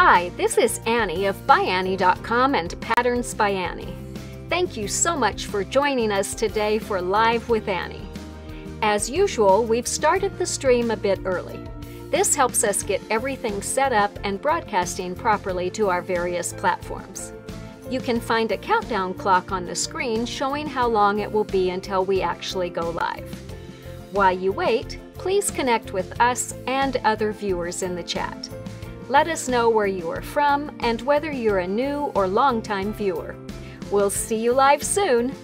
Hi, this is Annie of ByAnnie.com and Patterns by Annie. Thank you so much for joining us today for Live with Annie. As usual, we've started the stream a bit early. This helps us get everything set up and broadcasting properly to our various platforms. You can find a countdown clock on the screen showing how long it will be until we actually go live. While you wait, please connect with us and other viewers in the chat. Let us know where you are from and whether you're a new or longtime viewer. We'll see you live soon.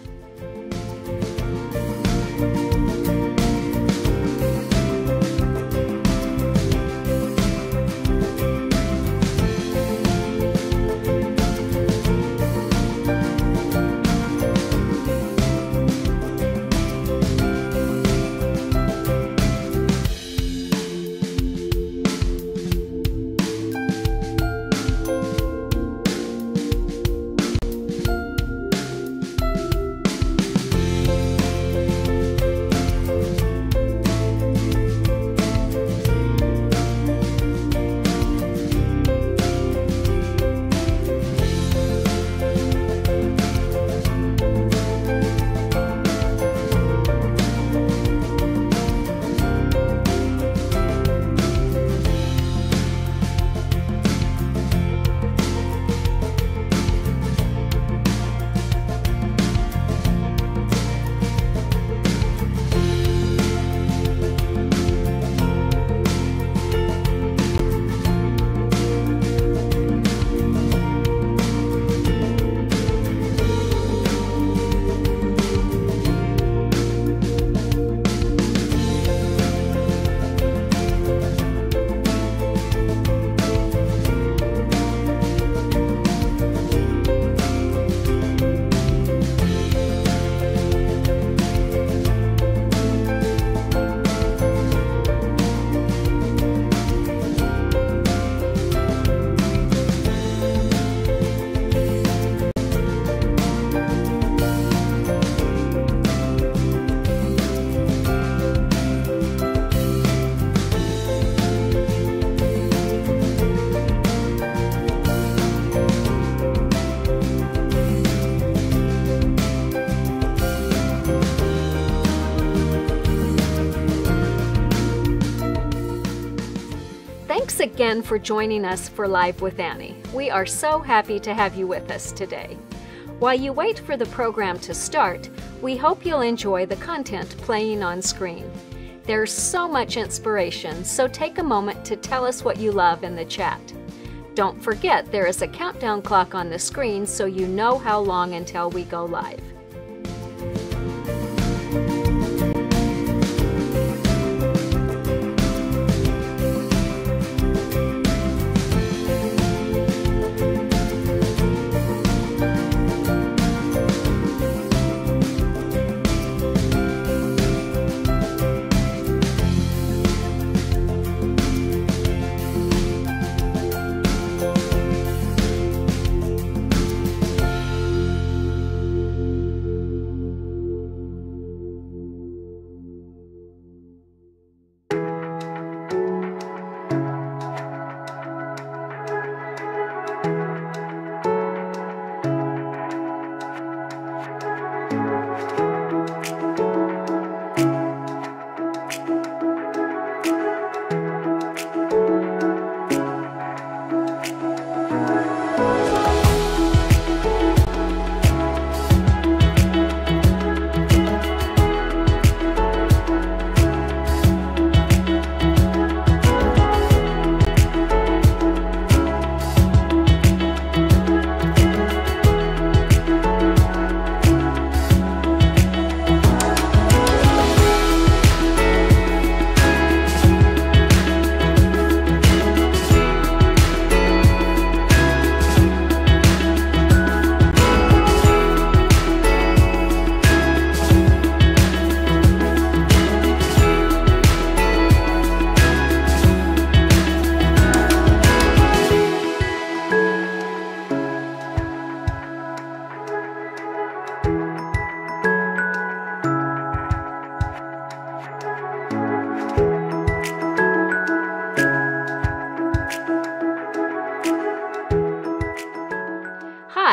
Thanks again for joining us for Live with Annie. We are so happy to have you with us today. While you wait for the program to start, we hope you'll enjoy the content playing on screen. There's so much inspiration, so take a moment to tell us what you love in the chat. Don't forget there is a countdown clock on the screen so you know how long until we go live.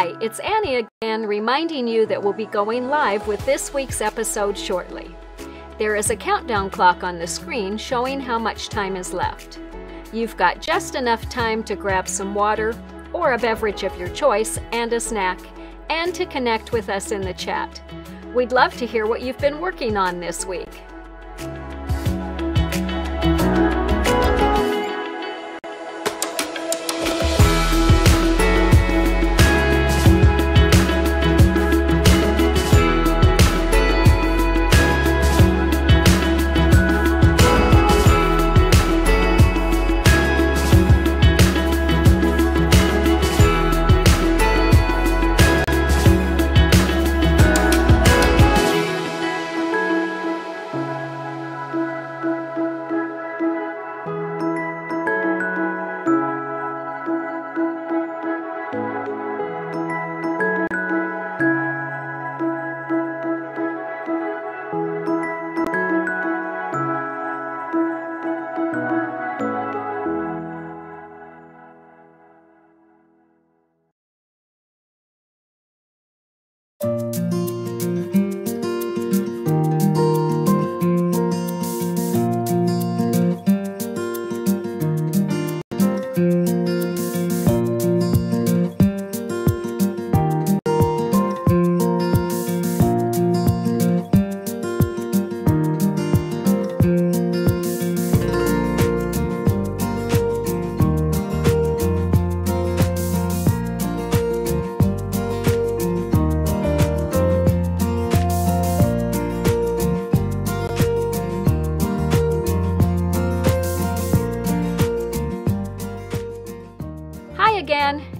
Hi, it's Annie again, reminding you that we'll be going live with this week's episode shortly. There is a countdown clock on the screen showing how much time is left. You've got just enough time to grab some water or a beverage of your choice and a snack, and to connect with us in the chat. We'd love to hear what you've been working on this week.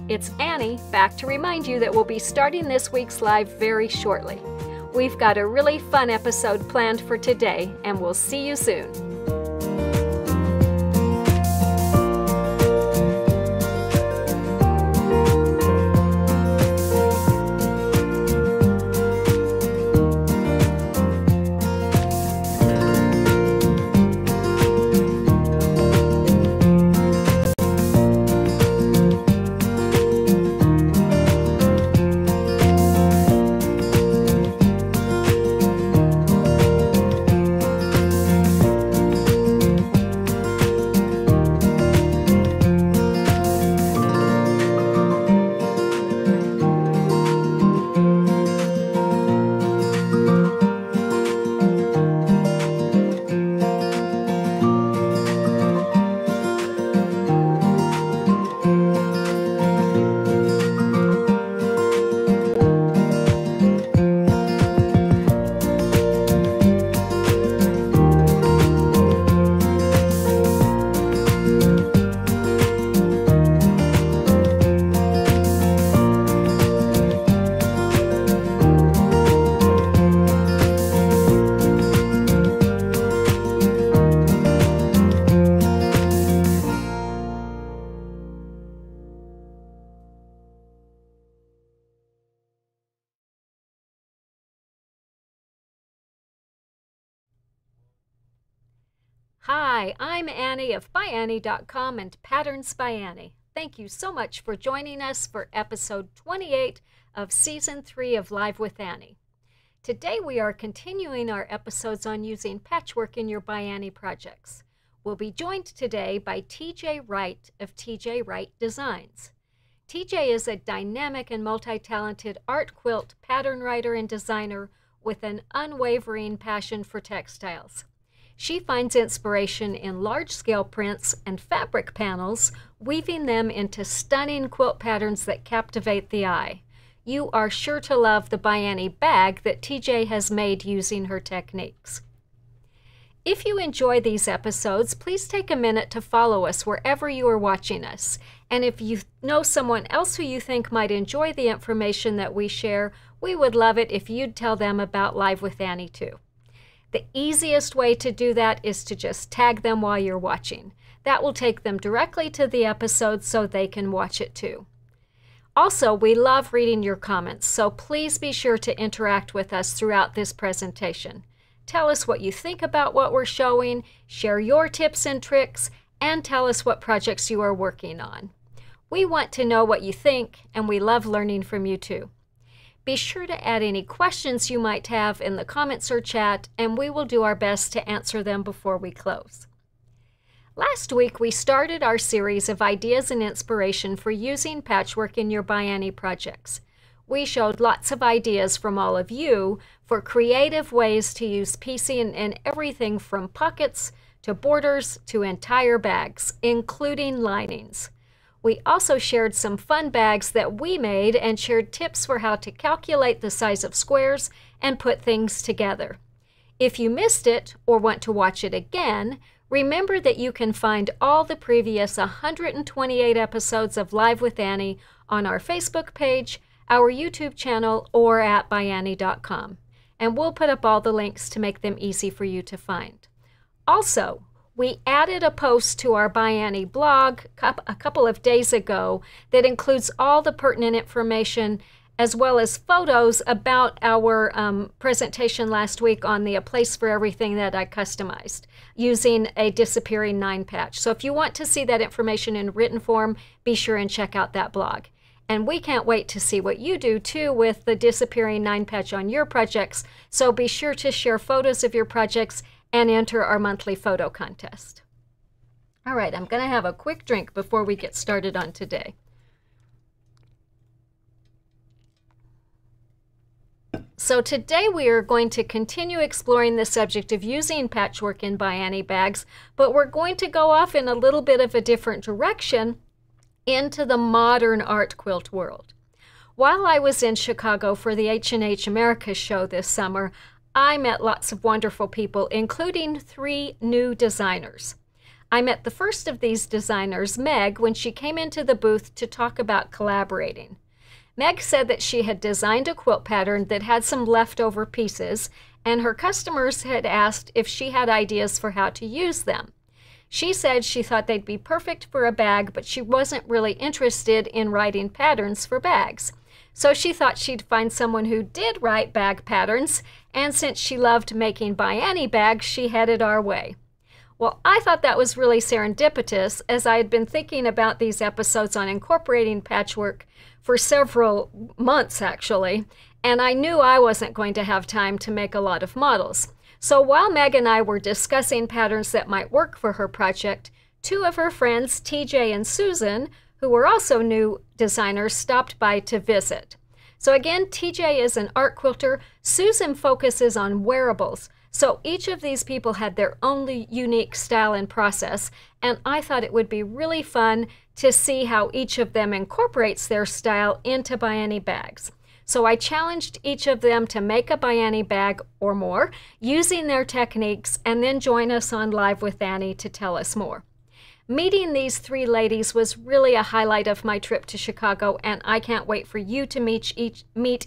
It's Annie, back to remind you that we'll be starting this week's live very shortly. We've got a really fun episode planned for today, and we'll see you soon. Hi, I'm Annie of ByAnnie.com and Patterns by Annie. Thank you so much for joining us for episode 28 of Season 3 of Live with Annie. Today we are continuing our episodes on using patchwork in your By Annie projects. We'll be joined today by TJ Wright of TJ Wright Designs. TJ is a dynamic and multi-talented art quilt pattern writer and designer with an unwavering passion for textiles. She finds inspiration in large-scale prints and fabric panels, weaving them into stunning quilt patterns that captivate the eye. You are sure to love the By Annie bag that TJ has made using her techniques. If you enjoy these episodes, please take a minute to follow us wherever you are watching us. And if you know someone else who you think might enjoy the information that we share, we would love it if you'd tell them about Live with Annie too. The easiest way to do that is to just tag them while you're watching. That will take them directly to the episode so they can watch it too. Also, we love reading your comments, so please be sure to interact with us throughout this presentation. Tell us what you think about what we're showing, share your tips and tricks, and tell us what projects you are working on. We want to know what you think, and we love learning from you too. Be sure to add any questions you might have in the comments or chat, and we will do our best to answer them before we close. Last week, we started our series of ideas and inspiration for using patchwork in your ByAnnie projects. We showed lots of ideas from all of you for creative ways to use piecing in everything from pockets to borders to entire bags, including linings. We also shared some fun bags that we made and shared tips for how to calculate the size of squares and put things together. If you missed it or want to watch it again, remember that you can find all the previous 128 episodes of Live with Annie on our Facebook page, our YouTube channel, or at ByAnnie.com. And we'll put up all the links to make them easy for you to find. Also, we added a post to our ByAnnie blog a couple of days ago that includes all the pertinent information as well as photos about our presentation last week on the A Place for Everything that I customized using a disappearing 9 patch. So if you want to see that information in written form, be sure and check out that blog. And we can't wait to see what you do too with the disappearing 9 patch on your projects. So be sure to share photos of your projects and enter our monthly photo contest. All right, I'm gonna have a quick drink before we get started on today. So today we are going to continue exploring the subject of using patchwork in ByAnnie bags, but we're going to go off in a little bit of a different direction into the modern art quilt world. While I was in Chicago for the H&H America show this summer, I met lots of wonderful people, including 3 new designers. I met the first of these designers, Meg, when she came into the booth to talk about collaborating. Meg said that she had designed a quilt pattern that had some leftover pieces, and her customers had asked if she had ideas for how to use them. She said she thought they'd be perfect for a bag, but she wasn't really interested in writing patterns for bags. So she thought she'd find someone who did write bag patterns, and since she loved making ByAnnie bags, she headed our way. Well, I thought that was really serendipitous, as I had been thinking about these episodes on incorporating patchwork for several months, actually, and I knew I wasn't going to have time to make a lot of models. So while Meg and I were discussing patterns that might work for her project, 2 of her friends, TJ and Susan, who were also new designers, stopped by to visit. So again, TJ is an art quilter. Susan focuses on wearables. So each of these people had their own unique style and process, and I thought it would be really fun to see how each of them incorporates their style into ByAnnie bags. So I challenged each of them to make a ByAnnie bag or more using their techniques, and then join us on Live with Annie to tell us more. Meeting these 3 ladies was really a highlight of my trip to Chicago, and I can't wait for you to meet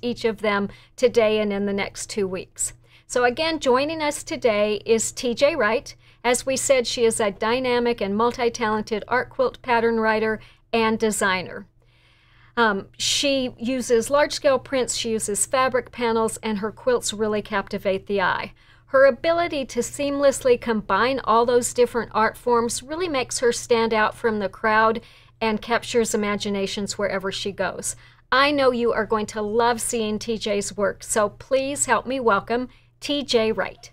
each of them today and in the next 2 weeks. So again, joining us today is TJ Wright. As we said, she is a dynamic and multi-talented art quilt pattern writer and designer. She uses large-scale prints, she uses fabric panels, and her quilts really captivate the eye. Her ability to seamlessly combine all those different art forms really makes her stand out from the crowd and captures imaginations wherever she goes. I know you are going to love seeing TJ's work, so please help me welcome TJ Wright.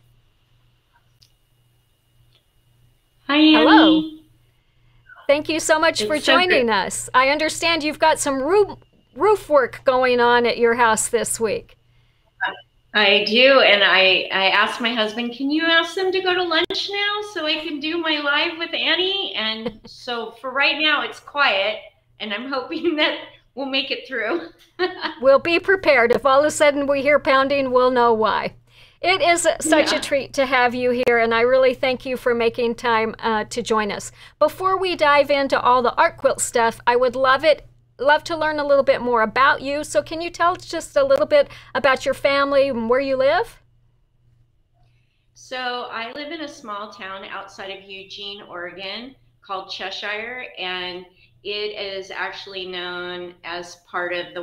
Hi, Annie. Hello. Thank you so much for joining us. I understand you've got some roof work going on at your house this week. I do, and I asked my husband, can you ask them to go to lunch now so I can do my Live with Annie? And so for right now, it's quiet, and I'm hoping that we'll make it through. We'll be prepared. If all of a sudden we hear pounding, we'll know why. It is such a treat to have you here, and I really thank you for making time to join us. Before we dive into all the art quilt stuff, I would love to learn a little bit more about you. So can you tell us just a little bit about your family and where you live? So I live in a small town outside of Eugene, Oregon, called Cheshire, and it is actually known as part of the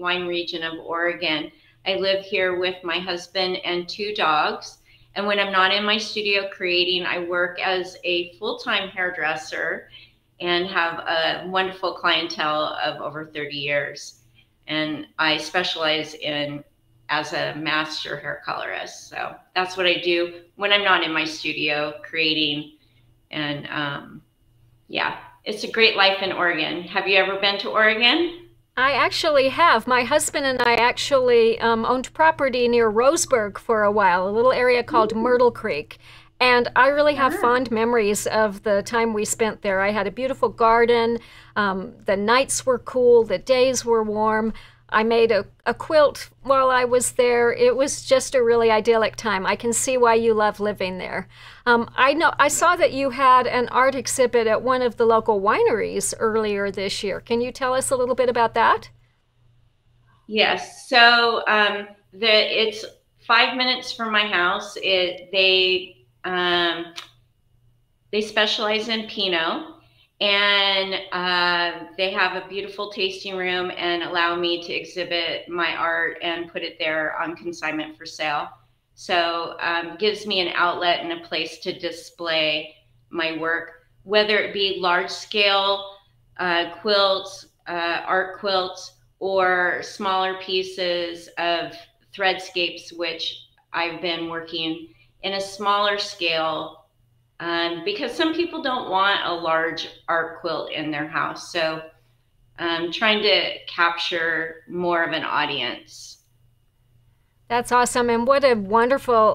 wine region of Oregon. I live here with my husband and 2 dogs. And when I'm not in my studio creating, I work as a full-time hairdresser and have a wonderful clientele of over 30 years. And I specialize in as a master hair colorist. So that's what I do when I'm not in my studio creating. And yeah, it's a great life in Oregon. Have you ever been to Oregon? I actually have. My husband and I actually owned property near Roseburg for a while, a little area called Myrtle Creek. And I really have fond memories of the time we spent there. I had a beautiful garden. The nights were cool. The days were warm. I made a quilt while I was there. It was just a really idyllic time. I can see why you love living there. I know I saw that you had an art exhibit at one of the local wineries earlier this year. Can you tell us a little bit about that? Yes. So it's 5 minutes from my house. They specialize in Pinot. And they have a beautiful tasting room and allow me to exhibit my art and put it there on consignment for sale. So gives me an outlet and a place to display my work, whether it be large scale quilts, art quilts, or smaller pieces of threadscapes, which I've been working in a smaller scale. Because some people don't want a large art quilt in their house. So trying to capture more of an audience. That's awesome. And what a wonderful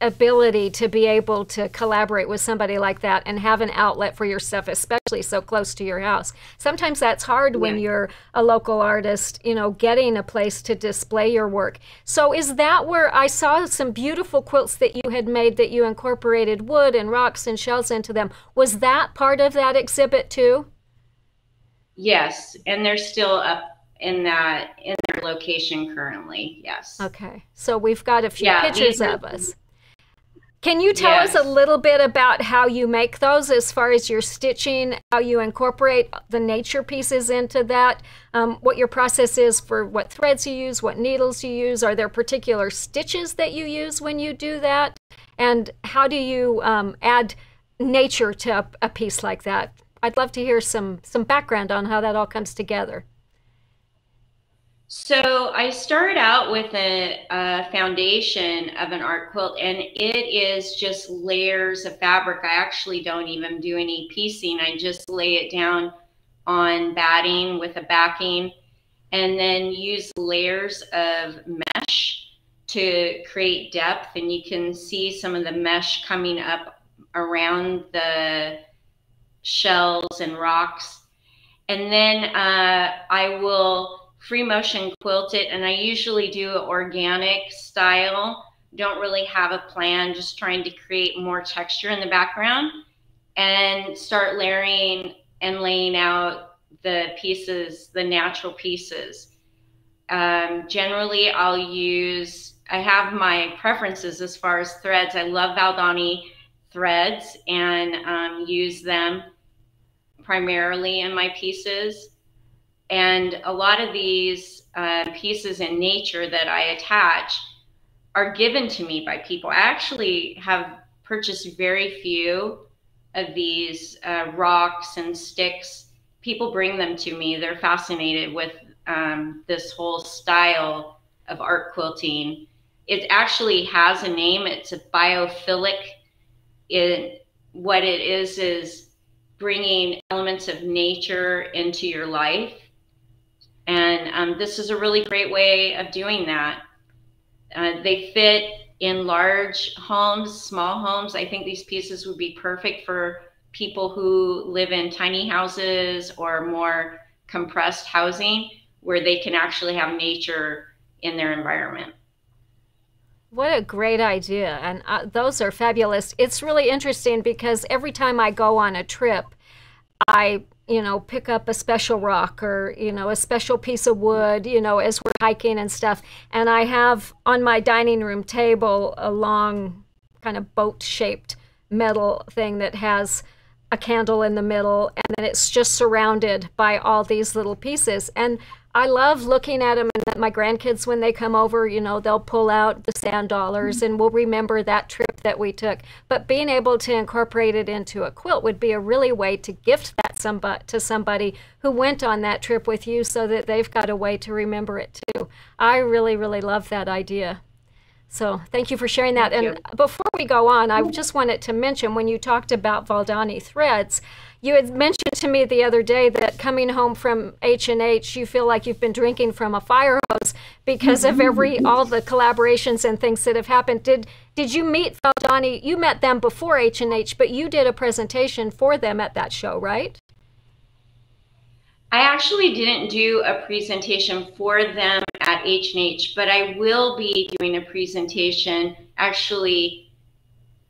ability to be able to collaborate with somebody like that and have an outlet for your stuff, especially so close to your house. Sometimes that's hard when you're a local artist, you know, getting a place to display your work. So is that where I saw some beautiful quilts that you had made that you incorporated wood and rocks and shells into them? Was that part of that exhibit too? Yes, and they're still up in their location currently, yes. Okay, so we've got a few pictures of us. Can you tell us a little bit about how you make those as far as your stitching, how you incorporate the nature pieces into that, what your process is for what threads you use, what needles you use? Are there particular stitches that you use when you do that? And how do you add nature to a piece like that? I'd love to hear some background on how that all comes together. So I started out with a foundation of an art quilt, and it is just layers of fabric. I actually don't even do any piecing. I just lay it down on batting with a backing and then use layers of mesh to create depth. And you can see some of the mesh coming up around the shells and rocks. And then I will free motion quilt it, and I usually do an organic style. Don't really have a plan, just trying to create more texture in the background and start layering and laying out the pieces, the natural pieces. Generally, I have my preferences as far as threads. I love Valdani threads and use them primarily in my pieces. And a lot of these pieces in nature that I attach are given to me by people. I actually have purchased very few of these rocks and sticks. People bring them to me. They're fascinated with this whole style of art quilting. It actually has a name. It's a biophilic. What it is bringing elements of nature into your life. And this is a really great way of doing that. They fit in large homes, small homes. I think these pieces would be perfect for people who live in tiny houses or more compressed housing where they can actually have nature in their environment. What a great idea. And those are fabulous. It's really interesting because every time I go on a trip, I pick up a special rock or, a special piece of wood, as we're hiking and stuff. And I have on my dining room table a long kind of boat-shaped metal thing that has a candle in the middle, and then it's just surrounded by all these little pieces. And I love looking at them, and that my grandkids, when they come over, you know, they'll pull out the sand dollars and we'll remember that trip that we took. But being able to incorporate it into a quilt would be a really way to gift that to somebody who went on that trip with you, so that they've got a way to remember it too. I really, really love that idea. So thank you for sharing that. Thank you. Before we go on, I just wanted to mention, when you talked about Valdani threads, you had mentioned to me the other day that coming home from H&H, you feel like you've been drinking from a fire hose because of all the collaborations and things that have happened. Did you meet Valdani? You met them before H&H, but you did a presentation for them at that show, right? I actually didn't do a presentation for them at H&H, but I will be doing a presentation. Actually,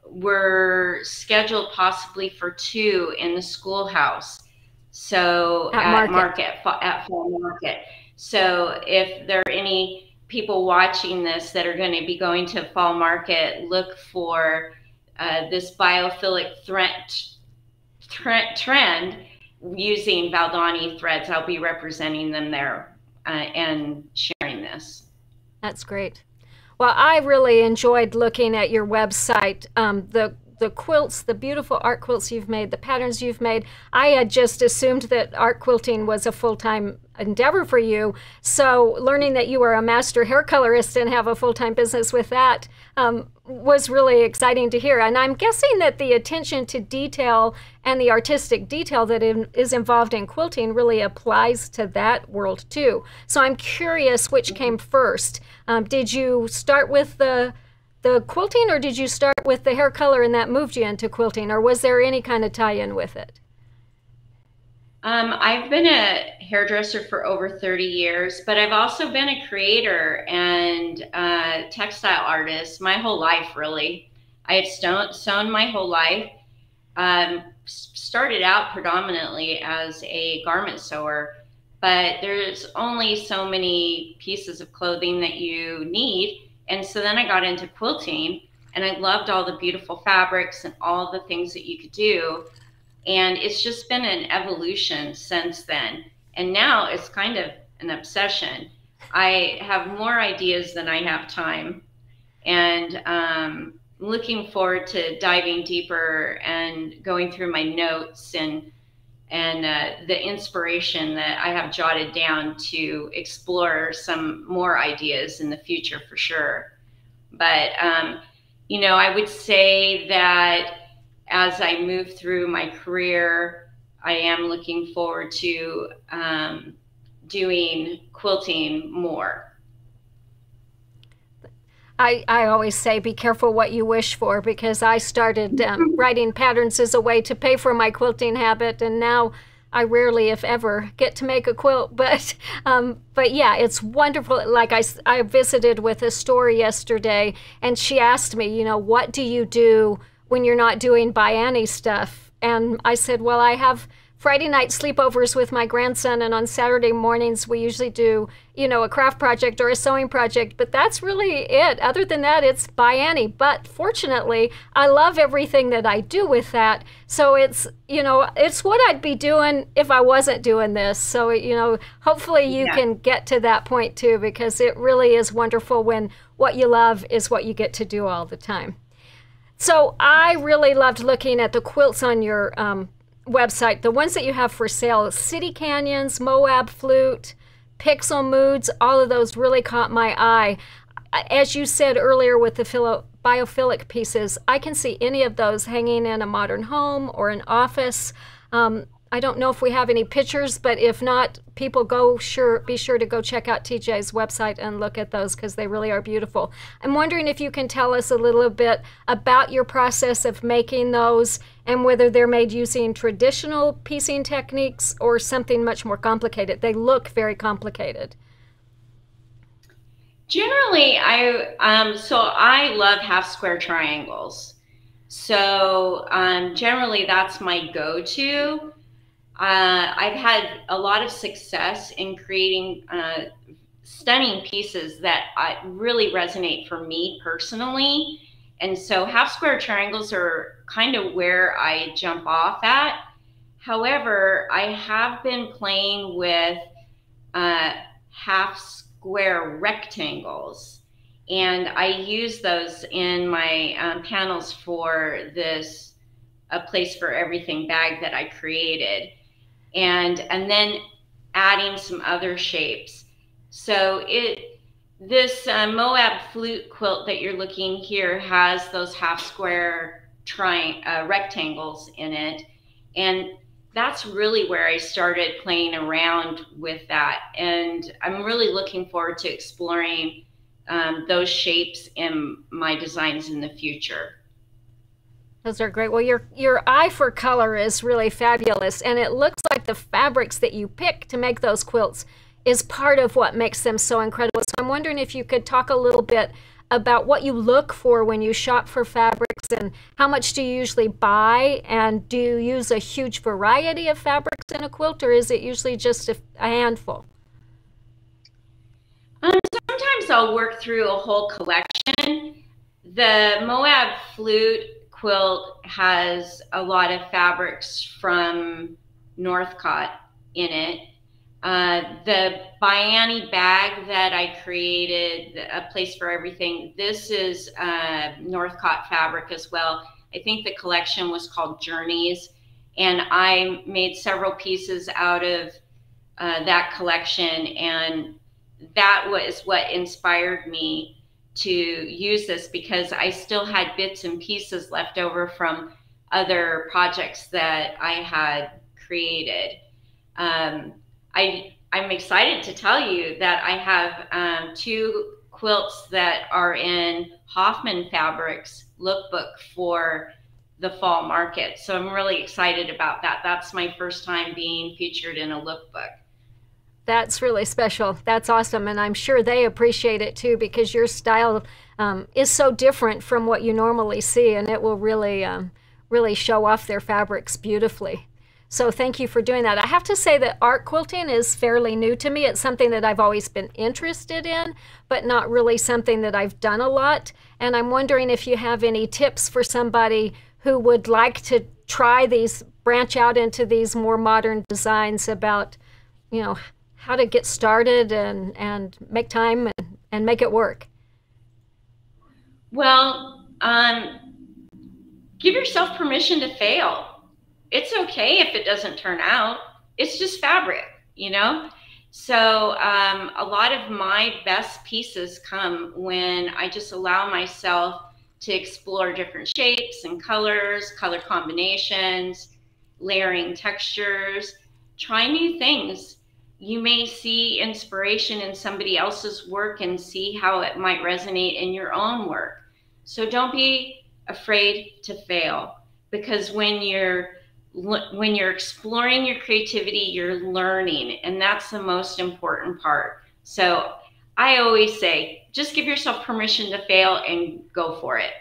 we're scheduled possibly for 2 in the schoolhouse. So at Fall Market. So if there are any people watching this that are going to be going to Fall Market, look for this biophilic trend using Valdani threads. I'll be representing them there and sharing this. That's great. Well, I really enjoyed looking at your website, the quilts, the beautiful art quilts you've made, the patterns you've made. I had just assumed that art quilting was a full-time endeavor for you. So learning that you are a master hair colorist and have a full-time business with that was really exciting to hear. And I'm guessing that the attention to detail and the artistic detail that is involved in quilting really applies to that world too. So I'm curious which came first. Did you start with the quilting, or did you start with the hair color and that moved you into quilting, or was there any kind of tie-in with it? I've been a hairdresser for over 30 years, but I've also been a creator and textile artist my whole life, really. I have sewn my whole life. Started out predominantly as a garment sewer, but there's only so many pieces of clothing that you need. And so then I got into quilting, and I loved all the beautiful fabrics and all the things that you could do. And it's just been an evolution since then. And now it's kind of an obsession. I have more ideas than I have time, and looking forward to diving deeper and going through my notes and the inspiration that I have jotted down to explore some more ideas in the future for sure. But, you know, I would say that as I move through my career, I am looking forward to doing quilting more. I always say be careful what you wish for, because I started writing patterns as a way to pay for my quilting habit, and now I rarely, if ever, get to make a quilt. But yeah, it's wonderful. Like I visited with a store yesterday, and she asked me, you know, what do you do when you're not doing ByAnnie stuff? And I said, well, I have Friday night sleepovers with my grandson, and on Saturday mornings we usually do, you know, a craft project or a sewing project, but that's really it. Other than that, it's ByAnnie. But fortunately, I love everything that I do with that. So it's, you know, it's what I'd be doing if I wasn't doing this. So, you know, hopefully you can get to that point too, because it really is wonderful when what you love is what you get to do all the time. So I really loved looking at the quilts on your website, the ones that you have for sale. City Canyons, Moab Flute, Pixel Moods, all of those really caught my eye. As you said earlier with the biophilic pieces, I can see any of those hanging in a modern home or an office. I don't know if we have any pictures, but if not, people be sure to go check out TJ's website and look at those, because they really are beautiful. I'm wondering if you can tell us a little bit about your process of making those, and whether they're made using traditional piecing techniques or something much more complicated. They look very complicated. Generally, I love half square triangles. So generally that's my go-to. I've had a lot of success in creating stunning pieces that really resonate for me personally. And so half square triangles are kind of where I jump off at. However, I have been playing with half square rectangles. And I use those in my panels for this A Place for Everything bag that I created. And then adding some other shapes. So this Moab Flute quilt that you're looking here has those half square rectangles in it. And that's really where I started playing around with that. And I'm really looking forward to exploring those shapes in my designs in the future. Those are great. Well, your eye for color is really fabulous, and it looks like the fabrics that you pick to make those quilts is part of what makes them so incredible. So I'm wondering if you could talk a little bit about what you look for when you shop for fabrics, and how much do you usually buy, and do you use a huge variety of fabrics in a quilt, or is it usually just a handful? Sometimes I'll work through a whole collection. The Moab Flute quilt has a lot of fabrics from Northcott in it. The ByAnnie bag that I created, A Place for Everything, this is Northcott fabric as well. I think the collection was called Journeys, and I made several pieces out of that collection, and that was what inspired me to use this, because I still had bits and pieces left over from other projects that I had created. I'm excited to tell you that I have two quilts that are in Hoffman Fabrics lookbook for the fall market. So I'm really excited about that. That's my first time being featured in a lookbook. That's really special. That's awesome. And I'm sure they appreciate it too, because your style is so different from what you normally see, and it will really, really show off their fabrics beautifully. So thank you for doing that. I have to say that art quilting is fairly new to me. It's something that I've always been interested in, but not really something that I've done a lot. And I'm wondering if you have any tips for somebody who would like to try these, branch out into these more modern designs, about, you know, how to get started and make time and make it work. Well, give yourself permission to fail. It's okay if it doesn't turn out. It's just fabric, you know? So a lot of my best pieces come when I just allow myself to explore different shapes and colors, color combinations, layering textures, try new things. You may see inspiration in somebody else's work and see how it might resonate in your own work. So don't be afraid to fail, because when you're exploring your creativity, you're learning, and that's the most important part. So I always say, just give yourself permission to fail and go for it.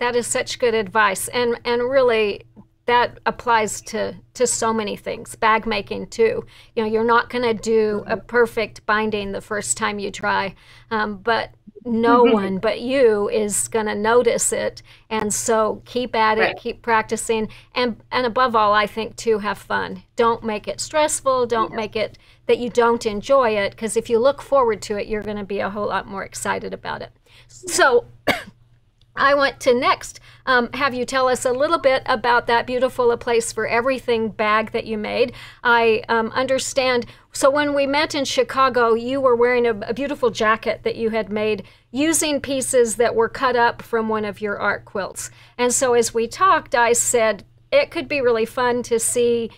That is such good advice, and really, that applies to so many things, bag making too. You know, you're not gonna do a perfect binding the first time you try, but no one but you is gonna notice it. And so keep at it, keep practicing. And above all, I think too, have fun. Don't make it stressful, don't make it that you don't enjoy it, because if you look forward to it, you're gonna be a whole lot more excited about it. So, I want to next have you tell us a little bit about that beautiful A Place for Everything bag that you made. I understand, so when we met in Chicago, you were wearing a beautiful jacket that you had made using pieces that were cut up from one of your art quilts. And so as we talked, I said, it could be really fun to see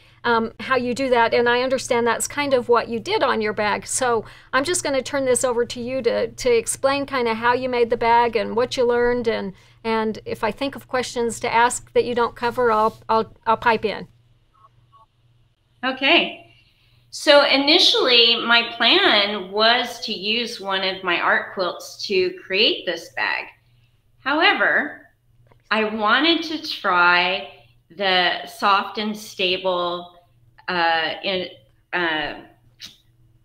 how you do that, and I understand that's kind of what you did on your bag. So I'm just going to turn this over to you to explain kind of how you made the bag and what you learned, and if I think of questions to ask that you don't cover, I'll pipe in. Okay, so initially my plan was to use one of my art quilts to create this bag. However, I wanted to try the Soft and Stable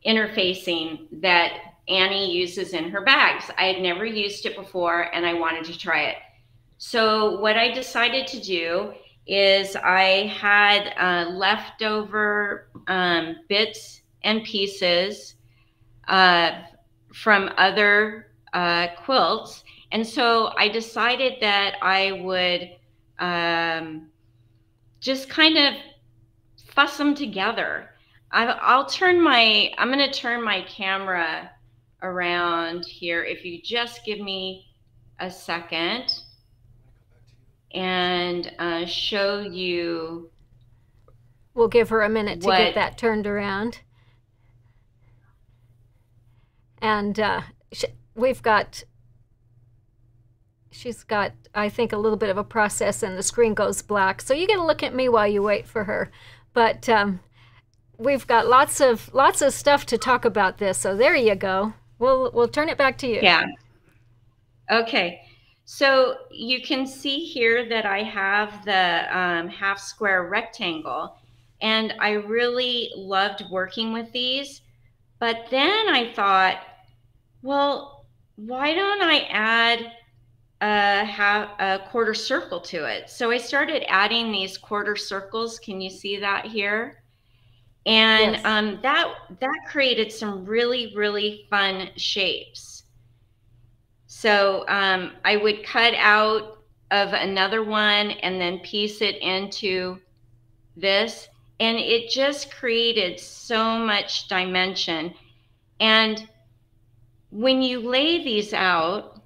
interfacing that Annie uses in her bags. I had never used it before, and I wanted to try it. So what I decided to do is I had leftover bits and pieces from other quilts. And so I decided that I would just kind of fuss them together. I'm going to turn my camera around here. If you just give me a second and show you. We'll give her a minute to get that turned around. And she's got, I think, a little bit of a process and the screen goes black. So you get to look at me while you wait for her. But we've got lots of stuff to talk about this. So there you go. We'll turn it back to you. Yeah. Okay. So you can see here that I have the half square rectangle, and I really loved working with these. But then I thought, well, why don't I add a quarter circle to it? So I started adding these quarter circles. Can you see that here? And yes. That created some really, really fun shapes. So I would cut out of another one and then piece it into this. And it just created so much dimension. And when you lay these out,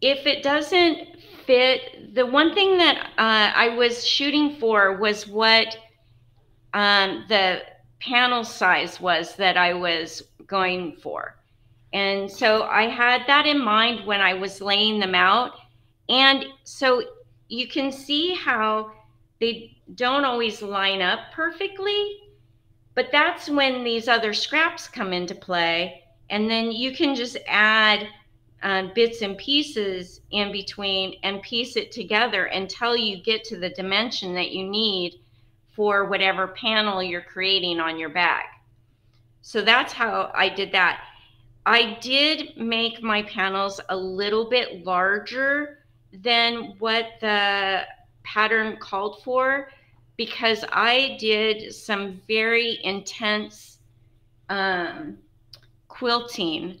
if it doesn't fit, the one thing that I was shooting for was what the panel size was that I was going for. And so I had that in mind when I was laying them out. And so you can see how they don't always line up perfectly, but that's when these other scraps come into play. And then you can just add bits and pieces in between and piece it together until you get to the dimension that you need for whatever panel you're creating on your bag. So that's how I did that. I did make my panels a little bit larger than what the pattern called for, because I did some very intense quilting.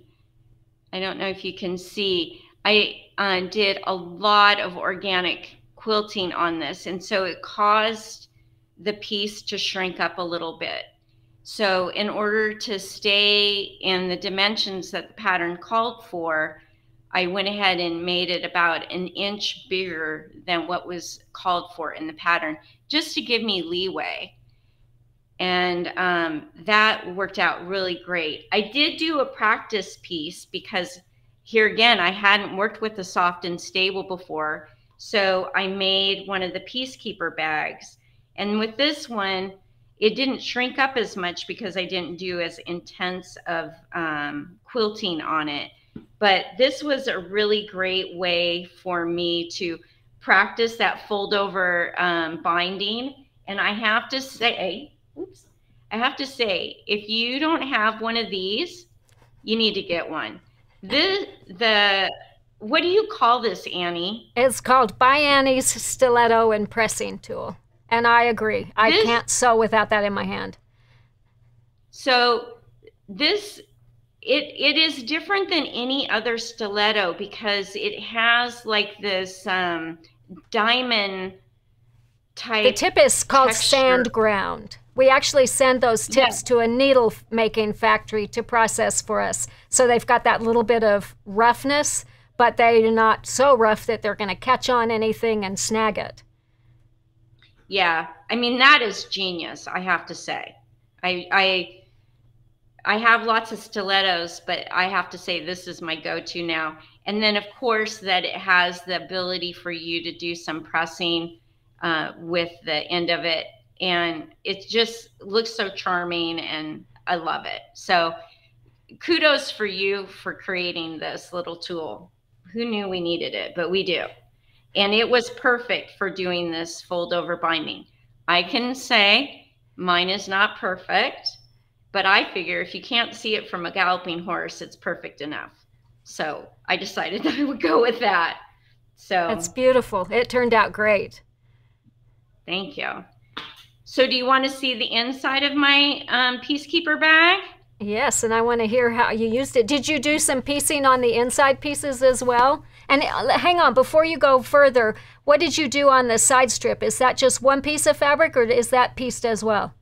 I don't know if you can see, I did a lot of organic quilting on this, and so it caused the piece to shrink up a little bit. So in order to stay in the dimensions that the pattern called for, I went ahead and made it about an inch bigger than what was called for in the pattern, just to give me leeway. And that worked out really great. I did do a practice piece because here again, I hadn't worked with the Soft and Stable before. So I made one of the Peacekeeper bags. And with this one, it didn't shrink up as much because I didn't do as intense of quilting on it. But this was a really great way for me to practice that fold over binding. And I have to say, oops, I have to say, if you don't have one of these, you need to get one. What do you call this, Annie? It's called ByAnnie's Stiletto and Pressing Tool. And I agree. I can't sew without that in my hand. So this, it is different than any other stiletto because it has like this diamond type. The tip is called sand ground. We actually send those tips to a needle making factory to process for us. So they've got that little bit of roughness, but they're not so rough that they're going to catch on anything and snag it. Yeah, I mean, that is genius, I have to say. I have lots of stilettos, but I have to say this is my go-to now. And then, of course, that it has the ability for you to do some pressing with the end of it. And it just looks so charming, and I love it. So kudos for you for creating this little tool. Who knew we needed it, but we do. And it was perfect for doing this fold over binding. I can say mine is not perfect, but I figure if you can't see it from a galloping horse, it's perfect enough. So I decided that I would go with that. So that's beautiful. It turned out great. Thank you. So do you want to see the inside of my Peacekeeper bag? Yes, and I want to hear how you used it. Did you do some piecing on the inside pieces as well? And hang on, before you go further, what did you do on the side strip? Is that just one piece of fabric, or is that pieced as well?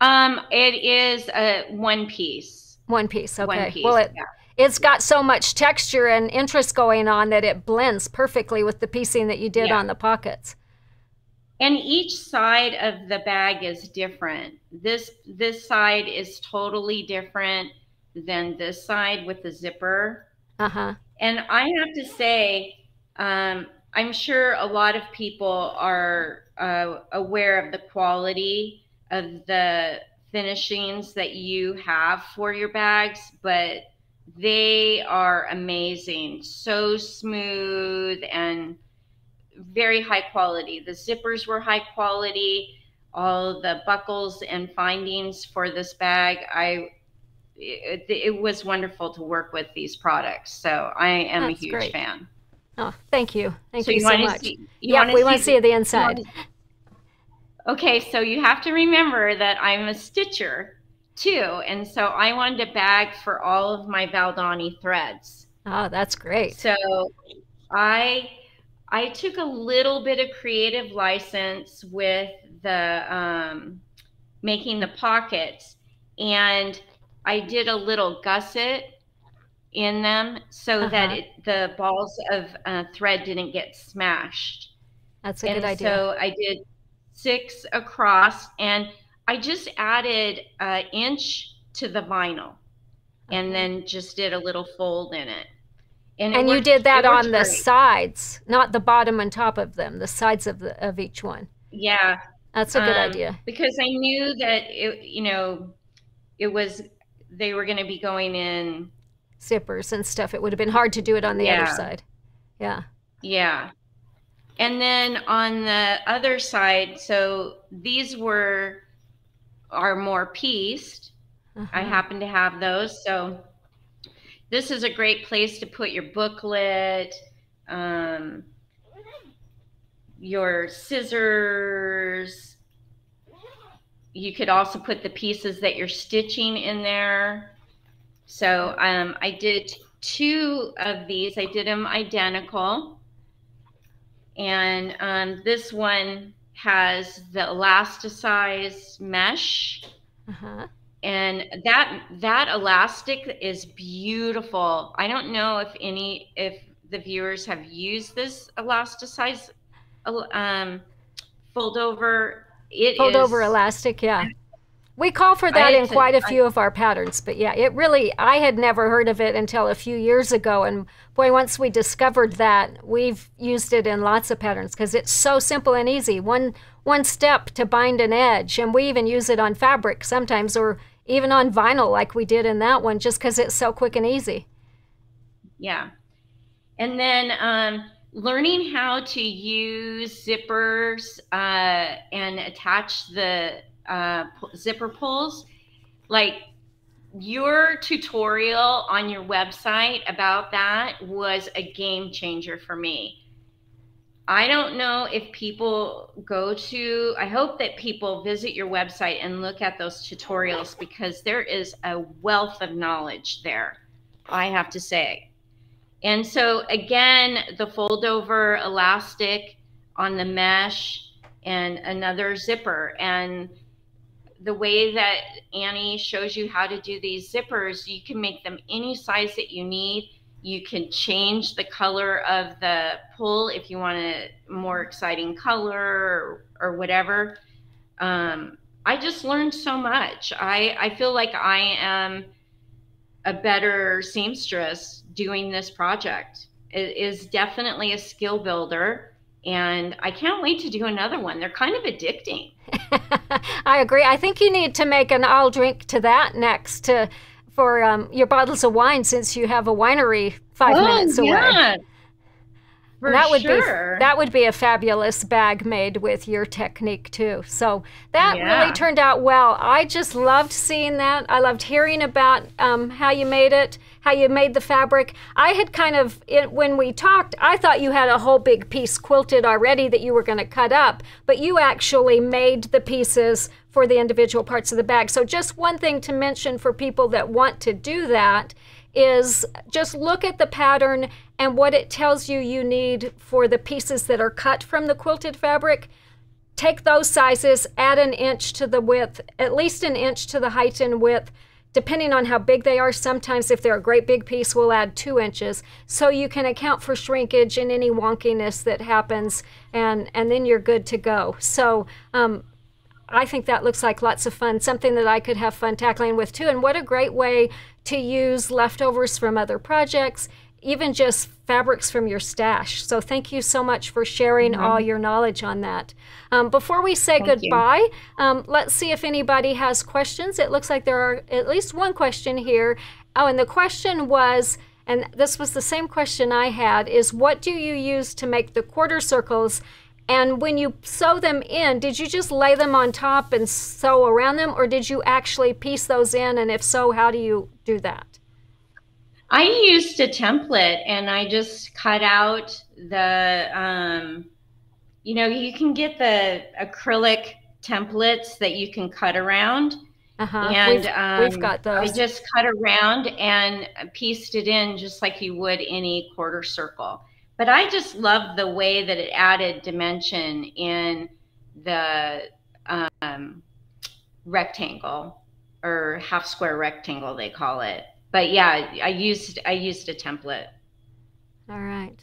It is a one piece. One piece, okay. One piece, well, it's got so much texture and interest going on that it blends perfectly with the piecing that you did on the pockets. And each side of the bag is different. This side is totally different than this side with the zipper. Uh-huh. And I have to say, I'm sure a lot of people are aware of the quality of the finishings that you have for your bags, but they are amazing. So smooth and very high quality. The zippers were high quality. All the buckles and findings for this bag, it was wonderful to work with these products. So I am a huge fan. Oh, thank you. Thank you so much. Yeah, we want to see the inside. Okay, so you have to remember that I'm a stitcher too. And so I wanted a bag for all of my Valdani threads. Oh, that's great. So I took a little bit of creative license with the making the pockets, and I did a little gusset in them so that the balls of thread didn't get smashed. That's a good idea. So I did 6 across, and I just added an inch to the vinyl and then just did a little fold in it. And you did that on the sides, not the bottom and top of them, the sides of each one. Yeah. That's a good idea. Because I knew that, they were going to be going in zippers and stuff. It would have been hard to do it on the other side. Yeah. Yeah. And then on the other side, so these are more pieced. I happen to have those. So this is a great place to put your booklet, your scissors. You could also put the pieces that you're stitching in there. So I did 2 of these. I did them identical. And this one has the elasticized mesh. And that elastic is beautiful. I don't know if the viewers have used this elasticized fold over elastic. Yeah, we call for that in quite a few of our patterns, but yeah, it really, I had never heard of it until a few years ago, and boy, once we discovered that, we've used it in lots of patterns because it's so simple and easy. One step to bind an edge, and we even use it on fabric sometimes, or even on vinyl like we did in that one, just because it's so quick and easy. Yeah. And then learning how to use zippers and attach the zipper pulls, like your tutorial on your website about that was a game changer for me. I don't know if people I hope that people visit your website and look at those tutorials, because there is a wealth of knowledge there, I have to say. And so again, the fold over elastic on the mesh and another zipper. And the way that Annie shows you how to do these zippers, you can make them any size that you need. You can change the color of the pull if you want a more exciting color or whatever. I just learned so much. I feel like I am a better seamstress doing this project. It is definitely a skill builder, and I can't wait to do another one. They're kind of addicting. I agree. I think you need to make an I'll drink to that next for your bottles of wine, since you have a winery 5 minutes away. Yeah. That would be a fabulous bag made with your technique too. So that really turned out well. I just loved seeing that. I loved hearing about how you made it, how you made the fabric. I had kind of, when we talked, I thought you had a whole big piece quilted already that you were going to cut up, but you actually made the pieces for the individual parts of the bag. So just one thing to mention for people that want to do that is just look at the pattern and what it tells you you need for the pieces that are cut from the quilted fabric. Take those sizes, add an inch to the width, at least an inch to the height and width, depending on how big they are. Sometimes if they're a great big piece, we'll add 2 inches. So you can account for shrinkage and any wonkiness that happens, and then you're good to go. So I think that looks like lots of fun, something that I could have fun tackling with too. And what a great way to use leftovers from other projects, even just fabrics from your stash. So thank you so much for sharing all your knowledge on that. Before we say goodbye, let's see if anybody has questions. It looks like there are at least one question here. Oh, and the question was, and this was the same question I had, is what do you use to make the quarter circles? And when you sew them in, did you just lay them on top and sew around them, or did you actually piece those in? And if so, how do you do that? I used a template and I just cut out the, you know, you can get the acrylic templates that you can cut around. And we've got those. I just cut around and pieced it in just like you would any quarter circle. But I just loved the way that it added dimension in the rectangle, or half square rectangle they call it. But yeah, I used a template. All right.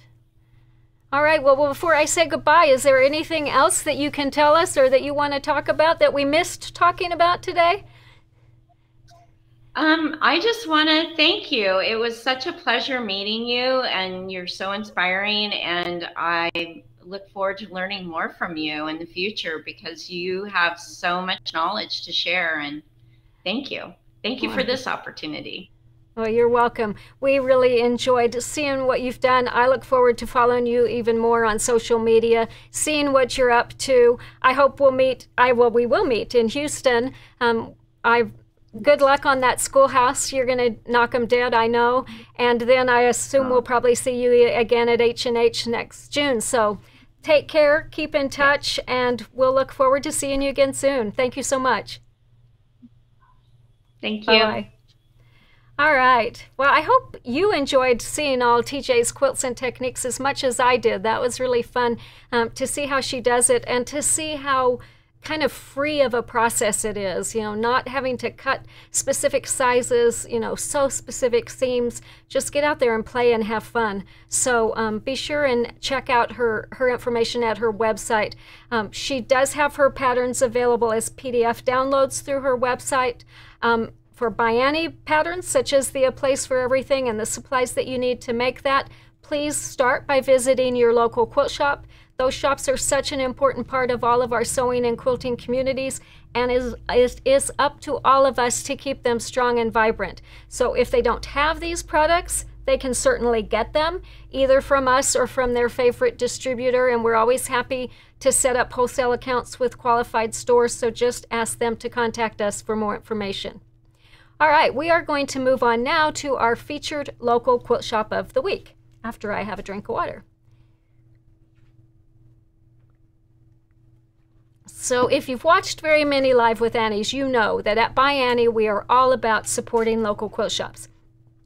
All right. Well, before I say goodbye, is there anything else that you can tell us or that you want to talk about that we missed talking about today? I just want to thank you. It was such a pleasure meeting you, and you're so inspiring, and I look forward to learning more from you in the future because you have so much knowledge to share, and thank you. Thank you for this opportunity. Well, you're welcome. We really enjoyed seeing what you've done. I look forward to following you even more on social media, seeing what you're up to. I hope we'll meet, we will meet in Houston. Good luck on that schoolhouse. You're going to knock them dead, I know. And then I assume we'll probably see you again at H&H next June. So take care, keep in touch, and we'll look forward to seeing you again soon. Thank you so much. Thank you. Bye. All right. Well, I hope you enjoyed seeing all TJ's quilts and techniques as much as I did. That was really fun to see how she does it and to see how kind of free of a process it is, you know, not having to cut specific sizes, you know, sew specific seams. Just get out there and play and have fun. So be sure and check out her information at her website. She does have her patterns available as PDF downloads through her website. For ByAnnie patterns, such as the A Place for Everything and the supplies that you need to make that, please start by visiting your local quilt shop. Those shops are such an important part of all of our sewing and quilting communities, and it is up to all of us to keep them strong and vibrant. So if they don't have these products, they can certainly get them either from us or from their favorite distributor, and we're always happy to set up wholesale accounts with qualified stores, so just ask them to contact us for more information. All right, we are going to move on now to our featured local quilt shop of the week after I have a drink of water. So if you've watched very many Live with Annies, you know that at ByAnnie, we are all about supporting local quilt shops.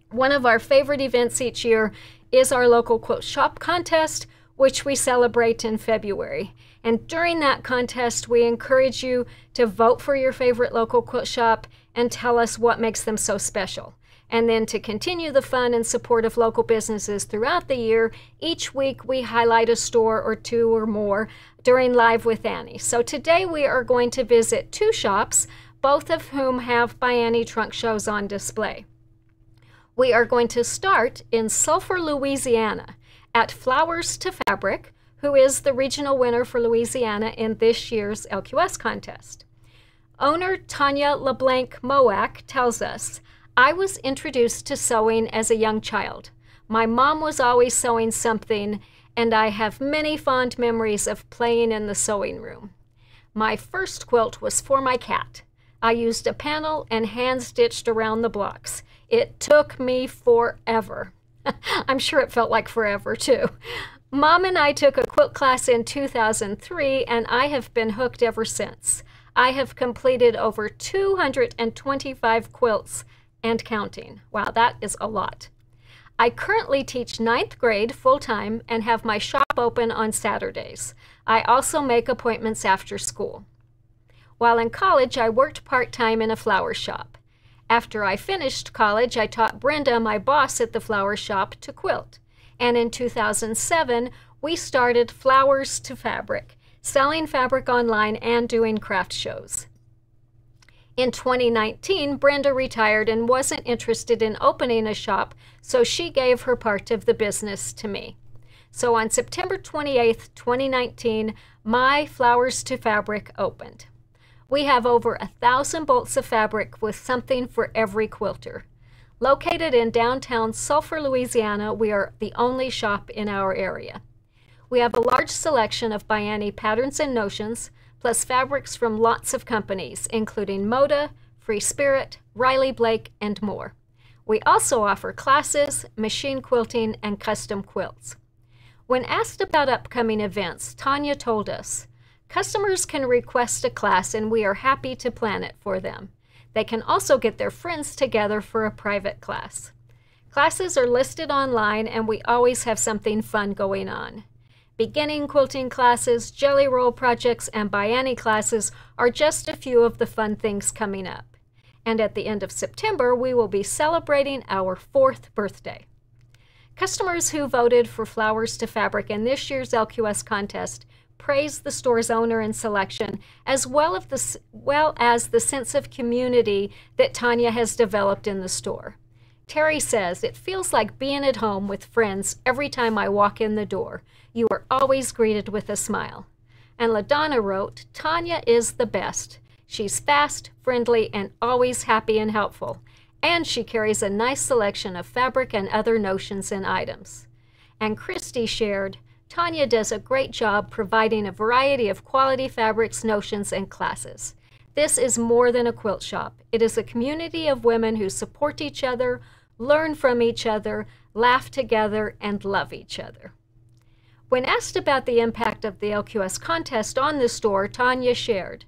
One of our favorite events each year is our local quilt shop contest, which we celebrate in February. And during that contest, we encourage you to vote for your favorite local quilt shop and tell us what makes them so special. And then to continue the fun and support of local businesses throughout the year, each week we highlight a store or two or more during Live with Annie. So today we are going to visit two shops, both of whom have ByAnnie trunk shows on display. We are going to start in Sulphur, Louisiana at Flowers to Fabric, who is the regional winner for Louisiana in this year's LQS contest. Owner Tanya LeBlanc-Moak tells us, I was introduced to sewing as a young child. My mom was always sewing something, and I have many fond memories of playing in the sewing room. My first quilt was for my cat. I used a panel and hand-stitched around the blocks. It took me forever. I'm sure it felt like forever, too. Mom and I took a quilt class in 2003, and I have been hooked ever since. I have completed over 225 quilts and counting. Wow, that is a lot. I currently teach 9th grade full-time and have my shop open on Saturdays. I also make appointments after school. While in college, I worked part-time in a flower shop. After I finished college, I taught Brenda, my boss at the flower shop, to quilt. And in 2007, we started Flowers to Fabric, selling fabric online and doing craft shows. In 2019, Brenda retired and wasn't interested in opening a shop, so she gave her part of the business to me. So on September 28th, 2019, my Flowers to Fabric opened. We have over 1,000 bolts of fabric with something for every quilter. Located in downtown Sulphur, Louisiana, we are the only shop in our area. We have a large selection of ByAnnie patterns and notions, plus fabrics from lots of companies, including Moda, Free Spirit, Riley Blake, and more. We also offer classes, machine quilting, and custom quilts. When asked about upcoming events, Tanya told us, "Customers can request a class and we are happy to plan it for them. They can also get their friends together for a private class. Classes are listed online and we always have something fun going on. Beginning quilting classes, jelly roll projects, and ByAnnie classes are just a few of the fun things coming up. And at the end of September, we will be celebrating our 4th birthday." Customers who voted for Flowers to Fabric in this year's LQS contest praised the store's owner and selection, as well as the sense of community that Tanya has developed in the store. Terry says, "It feels like being at home with friends every time I walk in the door. You are always greeted with a smile." And LaDonna wrote, "Tanya is the best. She's fast, friendly, and always happy and helpful. And she carries a nice selection of fabric and other notions and items." And Christy shared, "Tanya does a great job providing a variety of quality fabrics, notions, and classes. This is more than a quilt shop. It is a community of women who support each other, learn from each other, laugh together, and love each other." When asked about the impact of the LQS contest on the store, Tanya shared,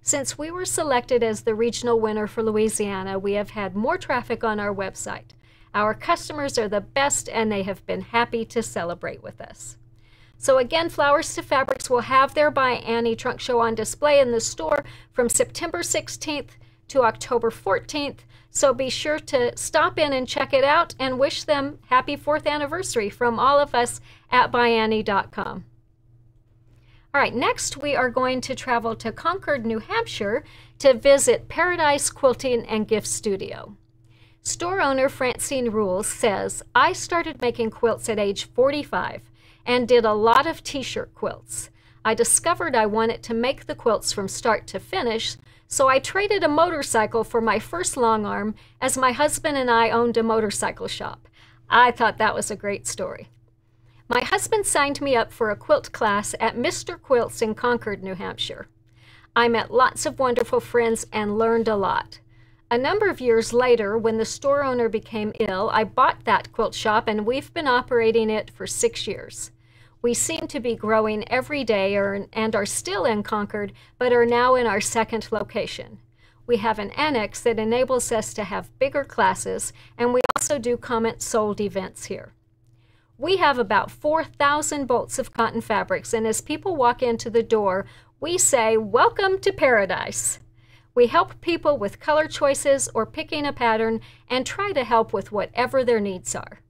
"Since we were selected as the regional winner for Louisiana, we have had more traffic on our website. Our customers are the best, and they have been happy to celebrate with us." So again, Flowers to Fabrics will have their ByAnnie trunk show on display in the store from September 16th to October 14th. So be sure to stop in and check it out and wish them happy 4th anniversary from all of us at ByAnnie.com. All right, next we are going to travel to Concord, New Hampshire to visit Paradise Quilting and Gift Studio. Store owner Francine Rule says, "I started making quilts at age 45 and did a lot of t-shirt quilts. I discovered I wanted to make the quilts from start to finish, so I traded a motorcycle for my first long arm, as my husband and I owned a motorcycle shop." I thought that was a great story. "My husband signed me up for a quilt class at Mr. Quilts in Concord, New Hampshire. I met lots of wonderful friends and learned a lot. A number of years later, when the store owner became ill, I bought that quilt shop and we've been operating it for 6 years. We seem to be growing every day and are still in Concord, but are now in our 2nd location. We have an annex that enables us to have bigger classes, and we also do comment sold events here. We have about 4,000 bolts of cotton fabrics, and as people walk into the door, we say, 'Welcome to Paradise.' We help people with color choices or picking a pattern and try to help with whatever their needs are.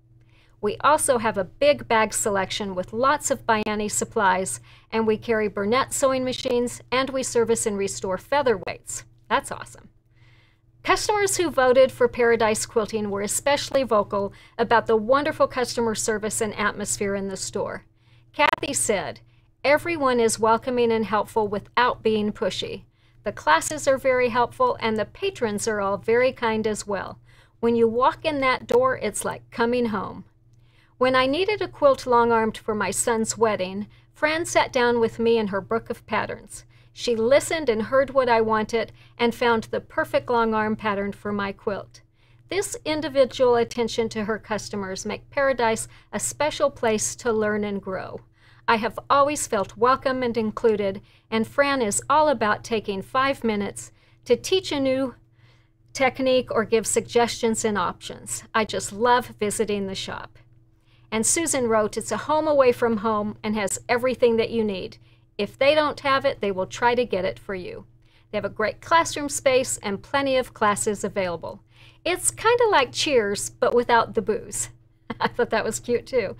We also have a big bag selection with lots of ByAnnie supplies, and we carry Bernette sewing machines, and we service and restore featherweights." That's awesome. Customers who voted for Paradise Quilting were especially vocal about the wonderful customer service and atmosphere in the store. Kathy said, "Everyone is welcoming and helpful without being pushy. The classes are very helpful, and the patrons are all very kind as well. When you walk in that door, it's like coming home. When I needed a quilt long-armed for my son's wedding, Fran sat down with me in her book of patterns. She listened and heard what I wanted and found the perfect long-arm pattern for my quilt. This individual attention to her customers make Paradise a special place to learn and grow. I have always felt welcome and included, and Fran is all about taking 5 minutes to teach a new technique or give suggestions and options. I just love visiting the shop. And Susan wrote, it's a home away from home and has everything that you need. If they don't have it, they will try to get it for you. They have a great classroom space and plenty of classes available. It's kind of like Cheers, but without the booze. I thought that was cute too.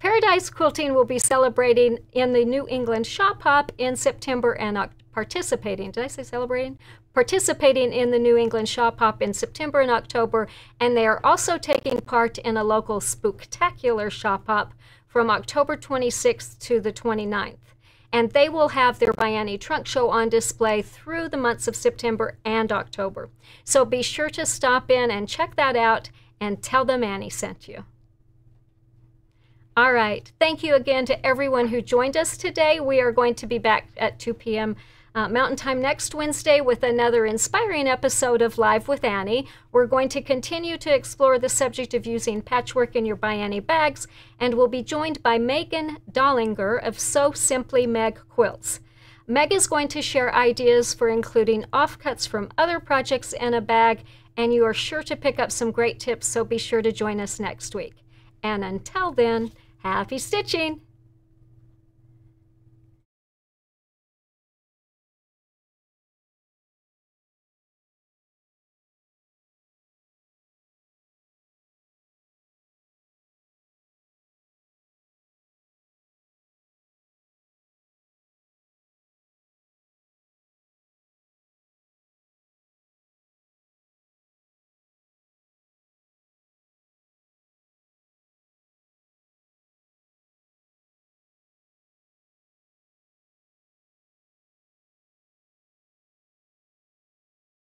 Paradise Quilting will be celebrating in the New England Shop Hop in September and participating. Did I say celebrating? Participating in the New England Shop Hop in September and October, and they are also taking part in a local spooktacular shop hop from October 26th to the 29th. And they will have their ByAnnie trunk show on display through the months of September and October. So be sure to stop in and check that out and tell them Annie sent you. All right, thank you again to everyone who joined us today. We are going to be back at 2 p.m. Mountain Time next Wednesday with another inspiring episode of Live with Annie. We're going to continue to explore the subject of using patchwork in your ByAnnie bags, and we'll be joined by Megan Dollinger of So Simply Meg Quilts. Meg is going to share ideas for including offcuts from other projects in a bag, and you are sure to pick up some great tips, so be sure to join us next week. And until then, happy stitching!